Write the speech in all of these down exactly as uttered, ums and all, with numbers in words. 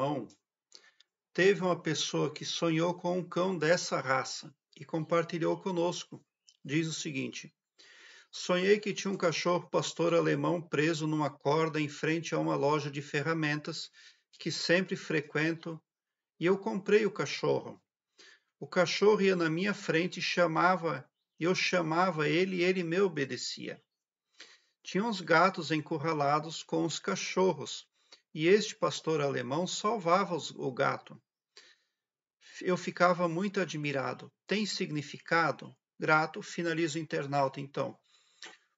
Alemão, teve uma pessoa que sonhou com um cão dessa raça e compartilhou conosco. Diz o seguinte: sonhei que tinha um cachorro pastor alemão preso numa corda em frente a uma loja de ferramentas que sempre frequento e eu comprei o cachorro. O cachorro ia na minha frente e chamava, eu chamava ele e ele me obedecia. Tinha uns gatos encurralados com os cachorros e este pastor alemão salvava os, o gato. Eu ficava muito admirado. Tem significado? Grato, finaliza o internauta então.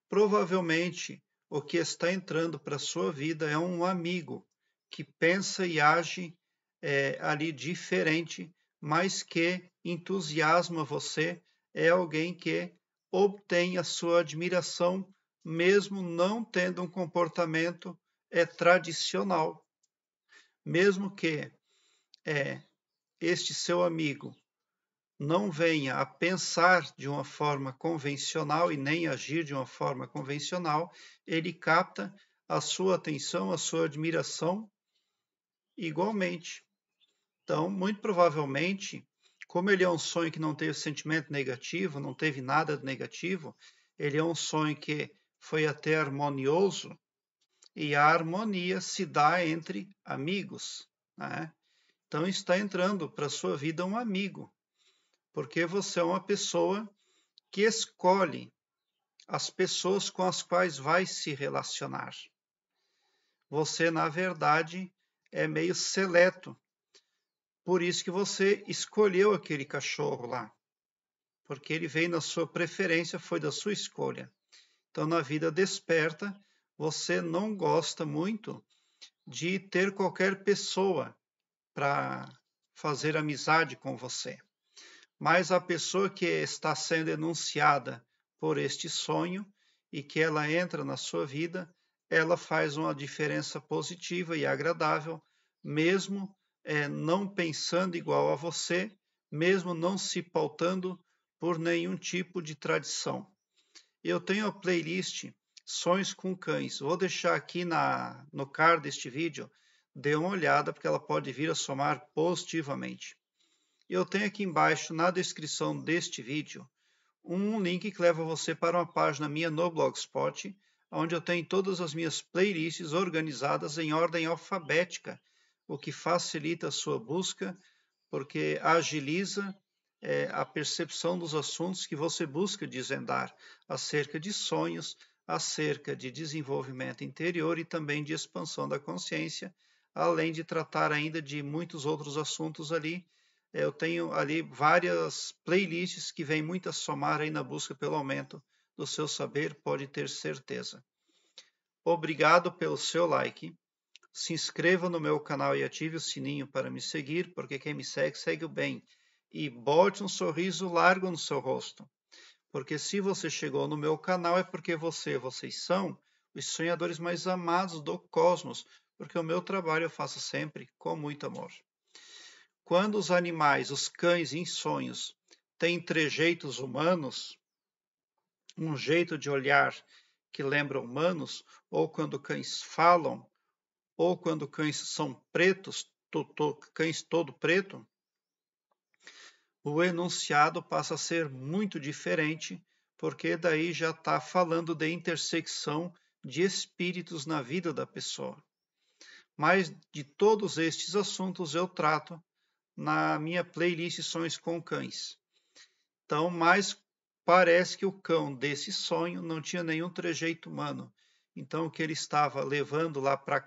Provavelmente, o que está entrando para a sua vida é um amigo que pensa e age é, ali diferente, mas que entusiasma você, é alguém que obtém a sua admiração, mesmo não tendo um comportamento é, tradicional. Mesmo que é, este seu amigo não venha a pensar de uma forma convencional e nem agir de uma forma convencional, ele capta a sua atenção, a sua admiração igualmente. Então, muito provavelmente, como ele é um sonho que não teve sentimento negativo, não teve nada de negativo, ele é um sonho que foi até harmonioso, e a harmonia se dá entre amigos, né? Então, está entrando para a sua vida um amigo, porque você é uma pessoa que escolhe as pessoas com as quais vai se relacionar. Você, na verdade, é meio seleto. Por isso que você escolheu aquele cachorro lá. Porque ele veio na sua preferência, foi da sua escolha. Então, na vida desperta, você não gosta muito de ter qualquer pessoa para fazer amizade com você. Mas a pessoa que está sendo enunciada por este sonho e que ela entra na sua vida, ela faz uma diferença positiva e agradável, mesmo é, não pensando igual a você, mesmo não se pautando por nenhum tipo de tradição. Eu tenho a playlist Sonhos com Cães. Vou deixar aqui na, no card deste vídeo. Dê uma olhada, porque ela pode vir a somar positivamente. Eu tenho aqui embaixo, na descrição deste vídeo, um link que leva você para uma página minha no Blogspot, onde eu tenho todas as minhas playlists organizadas em ordem alfabética, o que facilita a sua busca, porque agiliza é, a percepção dos assuntos que você busca desvendar, acerca de sonhos, acerca de desenvolvimento interior e também de expansão da consciência, além de tratar ainda de muitos outros assuntos ali. Eu tenho ali várias playlists que vêm muito a somar aí na busca pelo aumento do seu saber, pode ter certeza. Obrigado pelo seu like. Se inscreva no meu canal e ative o sininho para me seguir, porque quem me segue, segue o bem. E bote um sorriso largo no seu rosto. Porque se você chegou no meu canal é porque você, vocês são os sonhadores mais amados do cosmos. Porque o meu trabalho eu faço sempre com muito amor. Quando os animais, os cães em sonhos, têm trejeitos humanos, um jeito de olhar que lembra humanos, ou quando cães falam, ou quando cães são pretos, to, to, cães todo preto, o enunciado passa a ser muito diferente, porque daí já está falando de intersecção de espíritos na vida da pessoa. Mas de todos estes assuntos eu trato na minha playlist Sonhos com Cães. Então, mas parece que o cão desse sonho não tinha nenhum trejeito humano. Então, o que ele estava levando lá para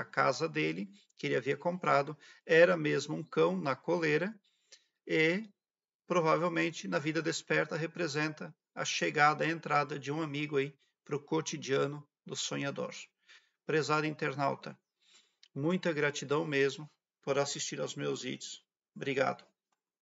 a casa dele, que ele havia comprado, era mesmo um cão na coleira e, provavelmente, na vida desperta, representa a chegada, a entrada de um amigo aí para o cotidiano do sonhador. Prezado internauta, muita gratidão mesmo por assistir aos meus vídeos. Obrigado.